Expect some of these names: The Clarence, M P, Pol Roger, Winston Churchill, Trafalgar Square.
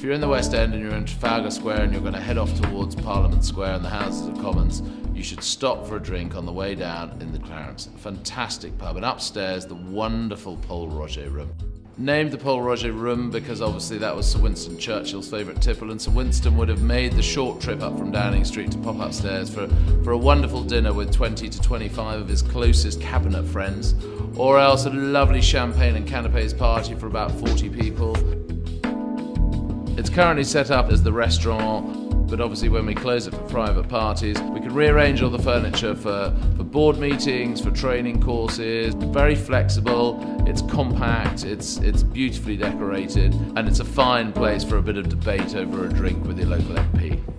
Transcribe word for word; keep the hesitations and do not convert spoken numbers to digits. if you're in the West End and you're in Trafalgar Square and you're going to head off towards Parliament Square and the Houses of Commons, you should stop for a drink on the way down in the Clarence. A fantastic pub, and upstairs the wonderful Pol Roger room. Named the Pol Roger room because obviously that was Sir Winston Churchill's favourite tipple, and Sir Winston would have made the short trip up from Downing Street to pop upstairs for, for a wonderful dinner with twenty to twenty-five of his closest cabinet friends, or else a lovely champagne and canapés party for about forty people. It's currently set up as the restaurant, but obviously when we close it for private parties, we can rearrange all the furniture for, for board meetings, for training courses. Very flexible, it's compact, it's, it's beautifully decorated, and it's a fine place for a bit of debate over a drink with your local M P.